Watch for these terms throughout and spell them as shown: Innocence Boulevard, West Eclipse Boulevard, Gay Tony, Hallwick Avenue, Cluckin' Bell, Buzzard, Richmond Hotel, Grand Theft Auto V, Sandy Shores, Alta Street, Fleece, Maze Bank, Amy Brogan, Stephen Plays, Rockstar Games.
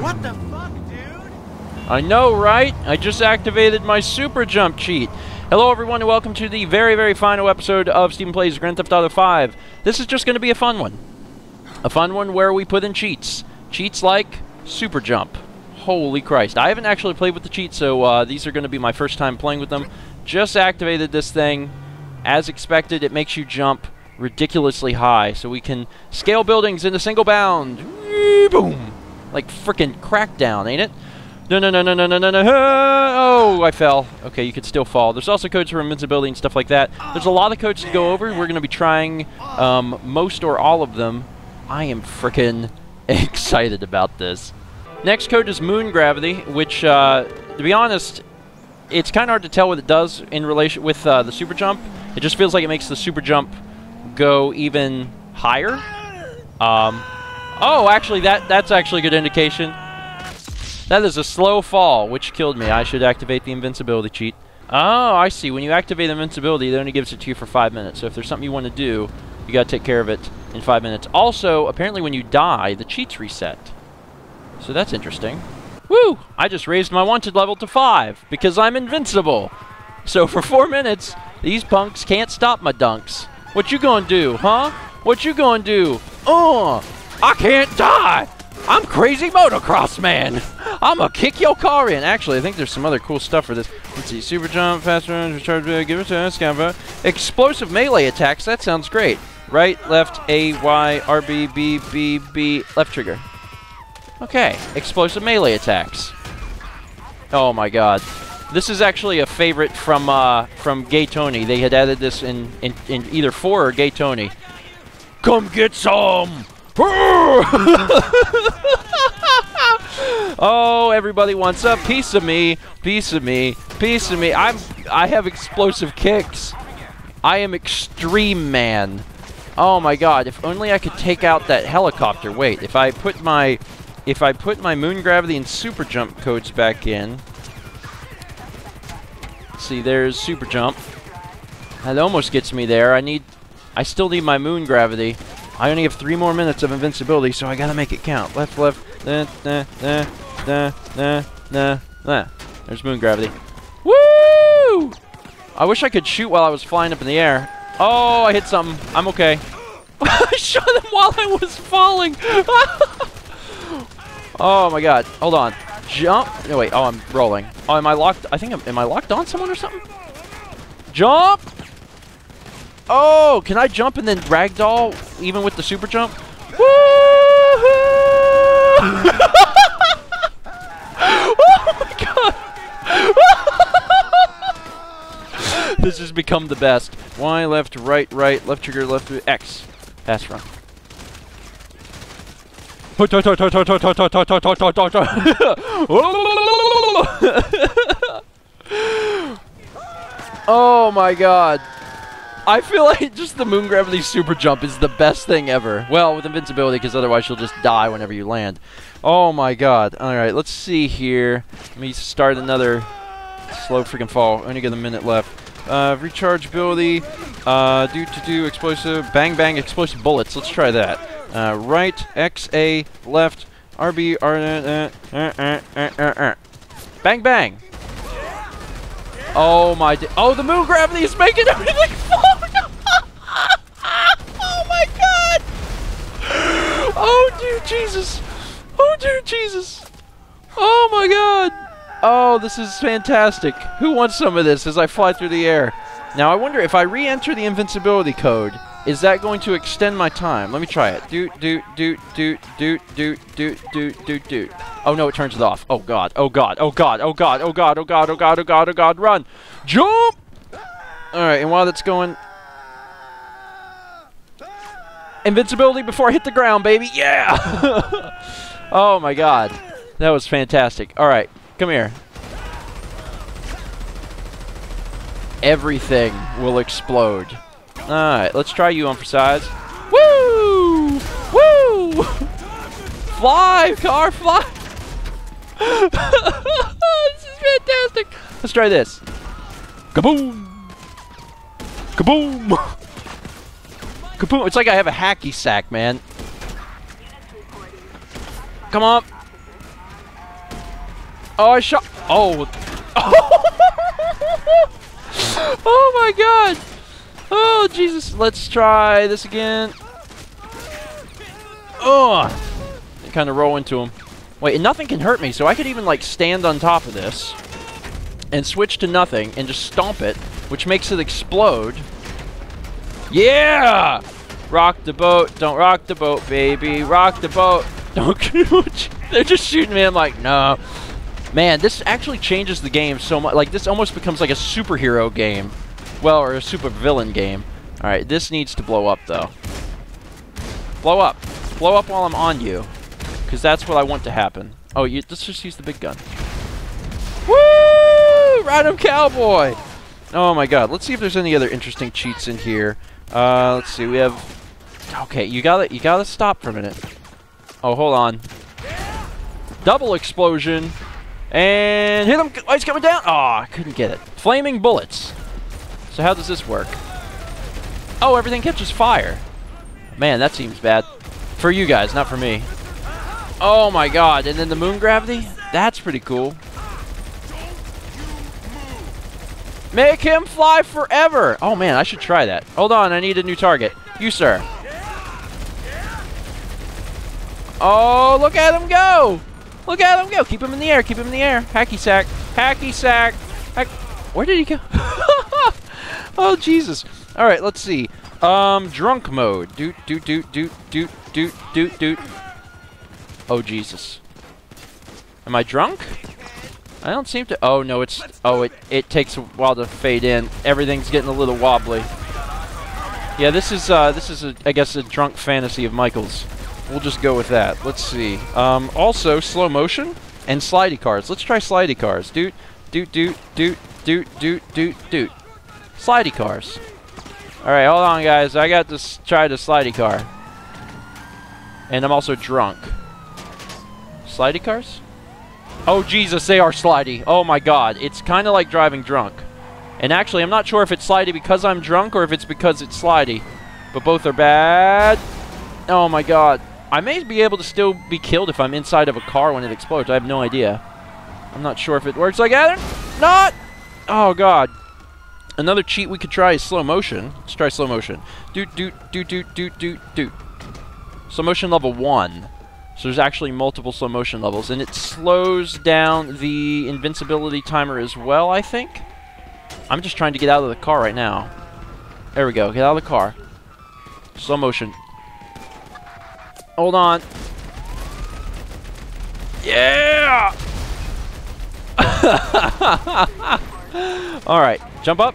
What the fuck, dude? I know, right? I just activated my super jump cheat. Hello, everyone, and welcome to the very, very final episode of Stephen Plays Grand Theft Auto V. This is just going to be a fun one. A fun one where we put in cheats. Cheats like super jump. Holy Christ. I haven't actually played with the cheats, so these are going to be my first time playing with them. Just activated this thing. As expected, it makes you jump ridiculously high, so we can scale buildings in a single bound. Boom! Like frickin' Crackdown, ain't it? No, no, no, no, no, no, no, no. Oh, I fell. Okay, you could still fall. There's also codes for invincibility and stuff like that. There's a lot of codes to go over. We're going to be trying most or all of them. I am frickin' excited about this. Next code is Moon Gravity, which, to be honest, it's kind of hard to tell what it does in relation with the super jump. It just feels like it makes the super jump go even higher. Oh, actually, that's actually a good indication. That is a slow fall, which killed me. I should activate the invincibility cheat. Oh, I see. When you activate invincibility, it only gives it to you for 5 minutes. So if there's something you want to do, you got to take care of it in 5 minutes. Also, apparently when you die, the cheats reset. So that's interesting. Woo! I just raised my wanted level to 5 because I'm invincible. So for 4 minutes, these punks can't stop my dunks. What you gonna do, huh? What you gonna do? I can't die! I'm crazy motocross man! I'ma kick your car in! Actually, I think there's some other cool stuff for this. Let's see, super jump, fast run, recharge, give it to us, combo. Explosive melee attacks, that sounds great. Right, left, A, Y, R, B, B, B, B, left trigger. Okay, explosive melee attacks. Oh my god. This is actually a favorite from Gay Tony. They had added this in either 4 or Gay Tony. Come get some! Oh, everybody wants a piece of me, piece of me, piece of me. I have explosive kicks. I am extreme man. Oh my god, if only I could take out that helicopter. Wait, if I put my moon gravity and super jump codes back in. See, there's super jump. That almost gets me there. I still need my moon gravity. I only have 3 more minutes of invincibility, so I gotta make it count. Left, left, nah, nah, nah, nah, nah, nah, nah. There's moon gravity. Woo! I wish I could shoot while I was flying up in the air. Oh, I hit something. I'm okay. I shot him while I was falling. Oh my god. Hold on. Jump. No, wait. Oh, I'm rolling. Oh, am I locked? I think I'm. Am I locked on someone or something? Jump! Oh, can I jump and then ragdoll even with the super jump? Woo-hoo! Oh my god! This has become the best. Y, left, right, right, left trigger, left, X. Pass run. Oh my god. I feel like just the moon gravity super jump is the best thing ever. Well, with invincibility, because otherwise you'll just die whenever you land. Oh my god. Alright, let's see here. Let me start another slow freaking fall. Only got a minute left. Recharge ability. Do explosive. Bang, bang, explosive bullets. Let's try that. Right, X, A, left, R, B, R, Bang, bang. Oh my. Oh, the moon gravity is making everything fall. Oh my god. Oh, dear Jesus. Oh, dear Jesus. Oh my god. Oh, this is fantastic. Who wants some of this as I fly through the air? Now, I wonder if I re-enter the invincibility code, is that going to extend my time? Let me try it. Doot, doot, doot, doot, doot, doot, doot, doot, doot, doot. Oh no, it turns it off. Oh god, oh god, oh god, oh god, oh god, oh god, oh god, oh god, oh god, run! Jump! Alright, and while that's going... Invincibility before I hit the ground, baby! Yeah! Oh my god. That was fantastic. Alright, come here. Everything will explode. Alright, let's try you on for size. Woo! Woo! Fly, car, fly! This is fantastic! Let's try this. Kaboom! Kaboom! Kaboom! It's like I have a hacky sack, man. Come on! Oh, I shot. Oh. Oh my god. Oh, Jesus. Let's try this again. Oh. Kind of roll into him. Wait, and nothing can hurt me, so I could even, like, stand on top of this and switch to nothing and just stomp it, which makes it explode. Yeah! Rock the boat. Don't rock the boat, baby. Rock the boat. Don't. They're just shooting me. I'm like, no. Man, this actually changes the game so much. Like, this almost becomes like a superhero game. Well, or a super villain game. Alright, this needs to blow up, though. Blow up. Blow up while I'm on you. Because that's what I want to happen. Oh, let's just use the big gun. Woo! Ride 'em, cowboy! Oh my god. Let's see if there's any other interesting cheats in here. Let's see. We have... Okay, you gotta stop for a minute. Oh, hold on. Double explosion. And hit him! Oh, he's coming down! Aw, I couldn't get it. Flaming bullets. So how does this work? Oh, everything catches fire. Man, that seems bad. For you guys, not for me. Oh my god, and then the moon gravity? That's pretty cool. Make him fly forever! Oh man, I should try that. Hold on, I need a new target. You, sir. Oh, look at him go! Look at him go! Keep him in the air, keep him in the air. Hacky sack, hacky sack. Where did he go? Oh, Jesus. Alright, let's see. Drunk mode. Doot, doot, doot, doot, doot, doot, doot, doot. Oh, Jesus. Am I drunk? I don't seem to... Oh, no, it's... Oh, it takes a while to fade in. Everything's getting a little wobbly. Yeah, this is I guess, a drunk fantasy of Michael's. We'll just go with that. Let's see. Also, slow motion and slidey cars. Let's try slidey cars. Doot, doot, doot, doot, doot, doot, doot, doot. Slidey cars. Alright, hold on, guys. I got to try the slidey car. And I'm also drunk. Slidey cars? Oh, Jesus, they are slidey. Oh, my God. It's kind of like driving drunk. And actually, I'm not sure if it's slidey because I'm drunk or if it's because it's slidey. But both are bad. Oh, my God. I may be able to still be killed if I'm inside of a car when it explodes. I have no idea. I'm not sure if it works like that or not. Oh, God. Another cheat we could try is slow motion. Let's try slow motion. Doot, doot, doot, doot, doot, doot, doot. Slow motion level 1. So there's actually multiple slow motion levels, and it slows down the invincibility timer as well, I think. I'm just trying to get out of the car right now. There we go. Get out of the car. Slow motion. Hold on. Yeah! Alright. Jump up.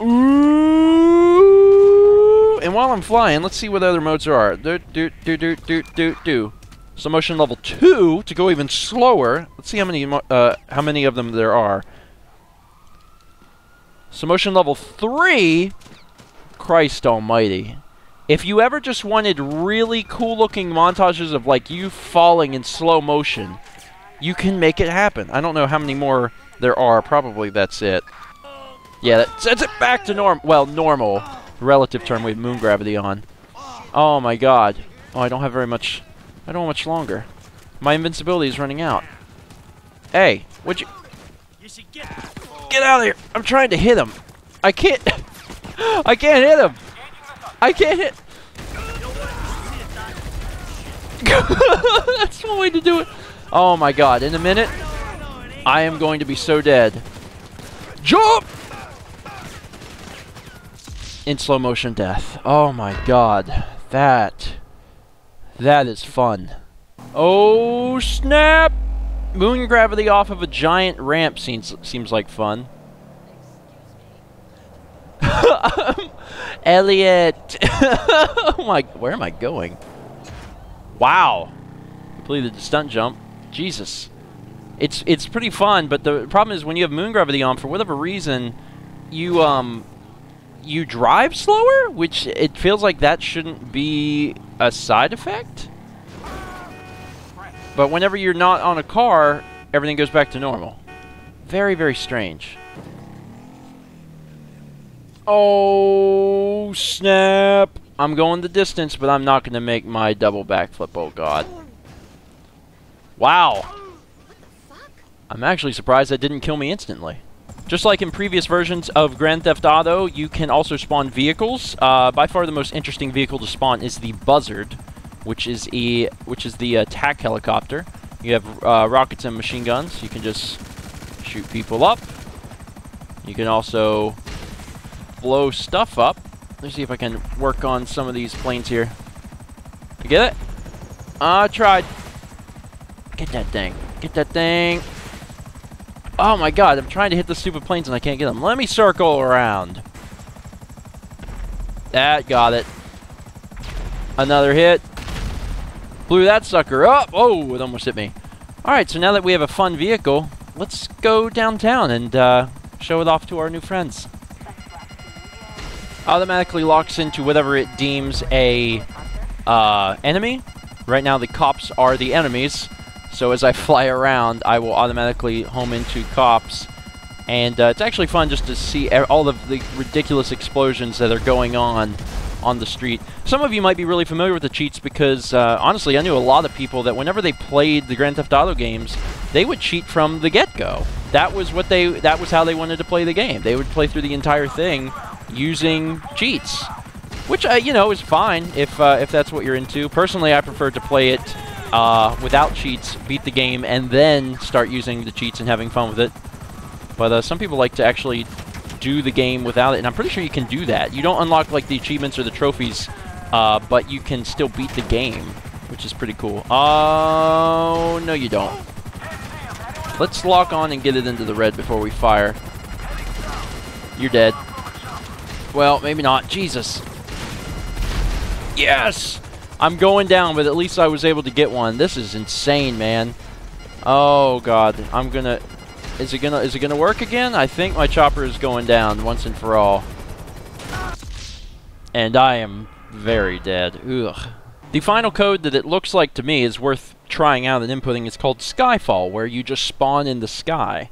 Ooh! And while I'm flying, let's see what other modes there are. Do do do do do do do. So motion level 2 to go even slower. Let's see how many of them there are. So motion level 3. Christ Almighty! If you ever just wanted really cool-looking montages of like you falling in slow motion, you can make it happen. I don't know how many more there are. Probably that's it. Yeah, that sets it back to normal. Well, normal. Relative term. We have moon gravity on. Oh, my God. Oh, I don't have very much. I don't have much longer. My invincibility is running out. Hey, would you... Get out of here. I'm trying to hit him. I can't... I can't hit him. I can't hit... That's one way to do it. Oh, my God. In a minute... I am going to be so dead. Jump! In slow motion death. Oh my god. That is fun. Oh snap! Moon gravity off of a giant ramp seems like fun. Elliot! Oh my, where am I going? Wow. Completed the stunt jump. Jesus. It's pretty fun, but the problem is when you have moon gravity on, for whatever reason, you drive slower, which it feels like that shouldn't be a side effect. But whenever you're not on a car, everything goes back to normal. Very, very strange. Oh, snap. I'm going the distance, but I'm not going to make my double backflip. Oh, God. Wow. I'm actually surprised that didn't kill me instantly. Just like in previous versions of Grand Theft Auto, you can also spawn vehicles. By far the most interesting vehicle to spawn is the Buzzard, which is the attack helicopter. You have rockets and machine guns. You can just shoot people up. You can also blow stuff up. Let's see if I can work on some of these planes here. You get it? I tried. Get that thing. Get that thing. Oh my god, I'm trying to hit the stupid planes and I can't get them. Let me circle around. That got it. Another hit. Blew that sucker up. Oh, it almost hit me. Alright, so now that we have a fun vehicle, let's go downtown and show it off to our new friends. Automatically locks into whatever it deems a enemy. Right now the cops are the enemies, so as I fly around I will automatically home into cops. And it's actually fun just to see all of the ridiculous explosions that are going on the street. Some of you might be really familiar with the cheats because, honestly, I knew a lot of people that whenever they played the Grand Theft Auto games, they would cheat from the get-go. That was how they wanted to play the game. They would play through the entire thing using cheats, which, you know, is fine if that's what you're into. Personally, I prefer to play it without cheats, beat the game, and then start using the cheats and having fun with it. But some people like to actually do the game without it, and I'm pretty sure you can do that. You don't unlock like the achievements or the trophies, but you can still beat the game, which is pretty cool. Oh, no you don't. Let's lock on and get it into the red before we fire. You're dead. Well, maybe not. Jesus. Yes! I'm going down, but at least I was able to get one. This is insane, man. Oh god, I'm gonna... Is it gonna work again? I think my chopper is going down once and for all. And I am very dead. Ugh. The final code that it looks like to me is worth trying out and inputting. It's called Skyfall, where you just spawn in the sky.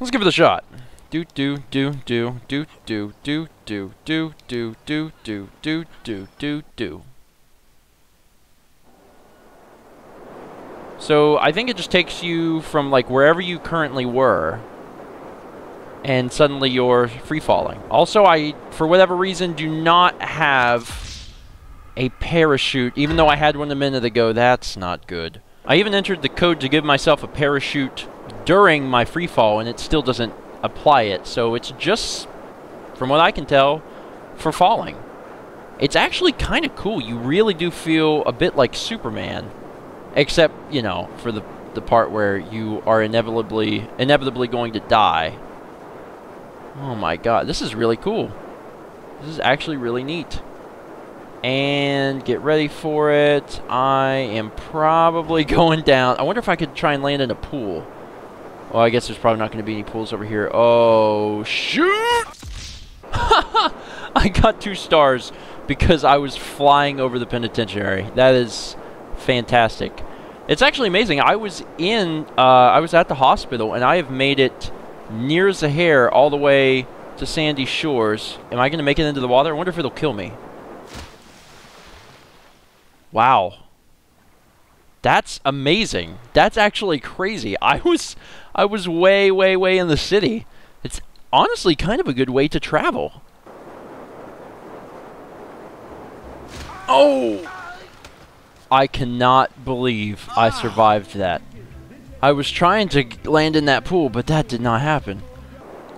Let's give it a shot. Do do do do do do do do do do do do do do do do. So I think it just takes you from like wherever you currently were and suddenly you're free falling. Also, I, for whatever reason, do not have a parachute, even though I had one a minute ago. That's not good. I even entered the code to give myself a parachute during my free fall and it still doesn't apply it. So it's just, from what I can tell, for falling. It's actually kind of cool. You really do feel a bit like Superman. Except, you know, for the part where you are inevitably going to die. Oh my god, this is really cool. This is actually really neat. And get ready for it. I am probably going down. I wonder if I could try and land in a pool. Well, I guess there's probably not going to be any pools over here. Oh, shoot! I got 2 stars because I was flying over the penitentiary. That is... fantastic. It's actually amazing. I was at the hospital and I have made it near as a hair all the way to Sandy Shores. Am I gonna make it into the water? I wonder if it'll kill me. Wow. That's amazing. That's actually crazy. I was way, way, way in the city. It's honestly kind of a good way to travel. Oh! I cannot believe I survived that. I was trying to land in that pool, but that did not happen.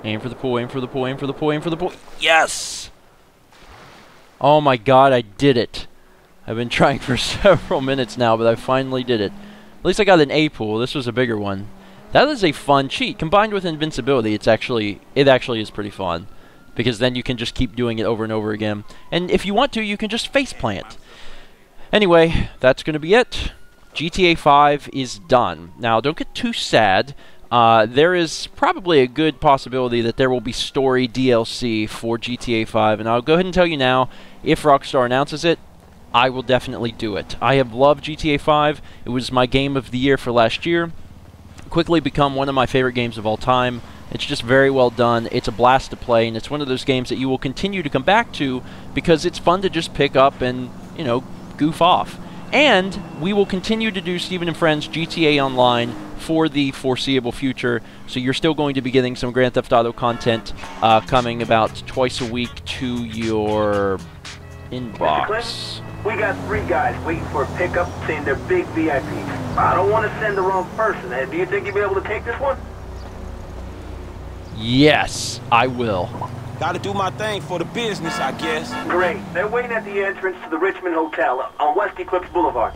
Aim for the pool, aim for the pool, aim for the pool, aim for the pool. Yes! Oh my god, I did it. I've been trying for several minutes now, but I finally did it. At least I got an A pool. This was a bigger one. That is a fun cheat. Combined with invincibility, it actually is pretty fun. Because then you can just keep doing it over and over again. And if you want to, you can just faceplant. Anyway, that's going to be it. GTA 5 is done. Now, don't get too sad. There is probably a good possibility that there will be story DLC for GTA 5, and I'll go ahead and tell you now, if Rockstar announces it, I will definitely do it. I have loved GTA 5. It was my game of the year for last year. Quickly become one of my favorite games of all time. It's just very well done. It's a blast to play, and it's one of those games that you will continue to come back to because it's fun to just pick up and, you know, goof off. And we will continue to do Stephen and Friends GTA Online for the foreseeable future. So you're still going to be getting some Grand Theft Auto content coming about twice a week to your inbox. We got three guys waiting for a pickup saying they're big VIPs. I don't want to send the wrong person. Do you think you'll be able to take this one? Yes, I will. Gotta do my thing for the business, I guess. Great. They're waiting at the entrance to the Richmond Hotel on West Eclipse Boulevard.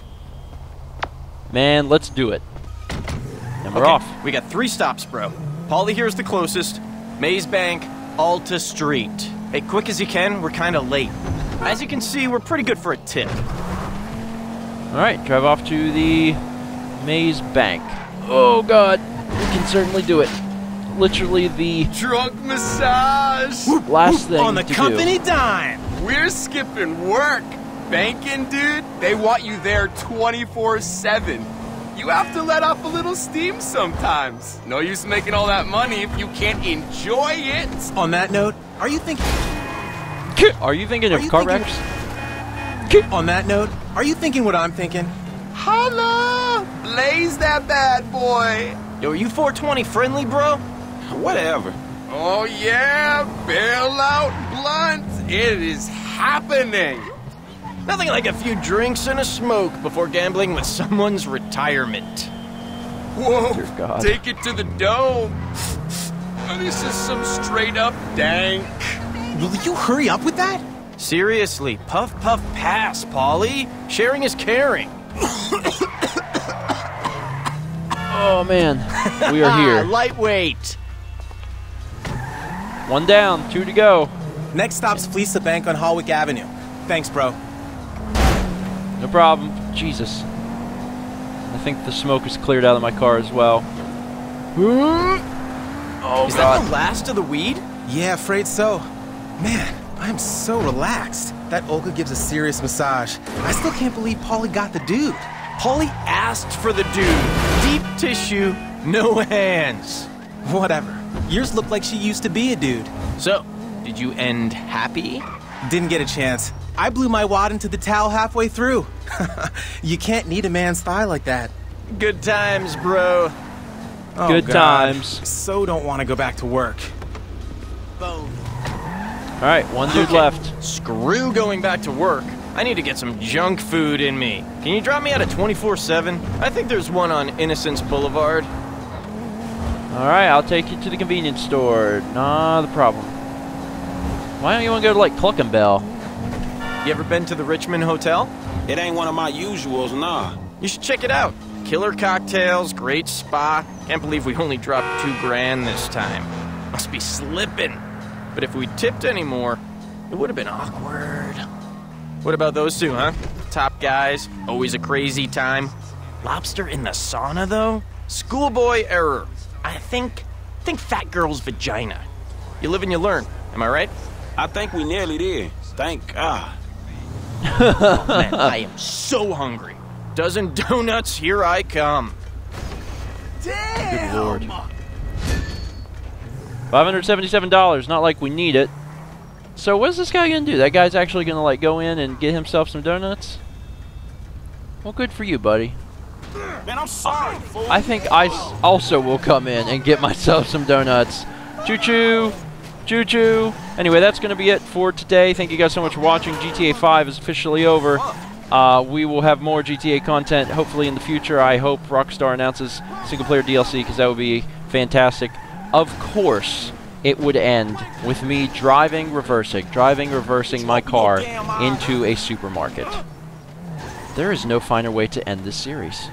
Man, let's do it. And we're off. We got three stops, bro. Paulie here's the closest. Maze Bank, Alta Street. Hey, quick as you can, we're kinda late. As you can see, we're pretty good for a tip. Alright, drive off to the Maze Bank. Oh god, we can certainly do it. Literally the drunk massage last thing on the company dime. We're skipping work. Banking, dude, they want you there 24/7. You have to let off a little steam sometimes. No use making all that money if you can't enjoy it. On that note, are you thinking... Are you thinking of car wrecks? On that note, are you thinking what I'm thinking? Holla! Blaze that bad boy! Yo, are you 420 friendly, bro? Whatever. Oh yeah, bailout blunt! It is happening! Nothing like a few drinks and a smoke before gambling with someone's retirement. Whoa! Dear God. Take it to the dome! This is some straight-up dank. Will you hurry up with that? Seriously, puff puff pass, Paulie. Sharing is caring. Oh man, we are here. Lightweight. One down, two to go. Next stop's Fleece the Bank on Hallwick Avenue. Thanks, bro. No problem. Jesus. I think the smoke is cleared out of my car as well. Oh, is God. That the last of the weed? Yeah, afraid so. Man, I'm so relaxed. That Olga gives a serious massage. I still can't believe Paulie got the dude. Paulie asked for the dude. Deep tissue, no hands. Whatever. Yours looked like she used to be a dude. So, did you end happy? Didn't get a chance. I blew my wad into the towel halfway through. You can't need a man's thigh like that. Good times, bro. Oh, good God. Times. I so don't want to go back to work. Boom. All right, one dude left. Screw going back to work. I need to get some junk food in me. Can you drop me out of 24/7? I think there's one on Innocence Boulevard. All right, I'll take you to the convenience store. Not a problem. Why don't you want to go to, like, Cluckin' Bell? You ever been to the Richmond Hotel? It ain't one of my usuals, nah. You should check it out. Killer cocktails, great spa. Can't believe we only dropped $2 grand this time. Must be slipping. But if we tipped any more, it would have been awkward. What about those two, huh? Top guys, always a crazy time. Lobster in the sauna, though? Schoolboy error. I think fat girl's vagina. You live and you learn, am I right? I think we nearly did. Thank God. Oh, man, I am so hungry. Dozen donuts, here I come. Damn! Good Lord. $577, not like we need it. So what's this guy gonna do? That guy's actually gonna, like, go in and get himself some donuts? Well, good for you, buddy. Man, I'm sorry, fool. I think I also will come in and get myself some donuts. Choo-choo! Choo-choo! Anyway, that's gonna be it for today. Thank you guys so much for watching. GTA 5 is officially over. We will have more GTA content, hopefully, in the future. I hope Rockstar announces single-player DLC, because that would be fantastic. Of course, it would end with me driving, reversing my car into a supermarket. There is no finer way to end this series.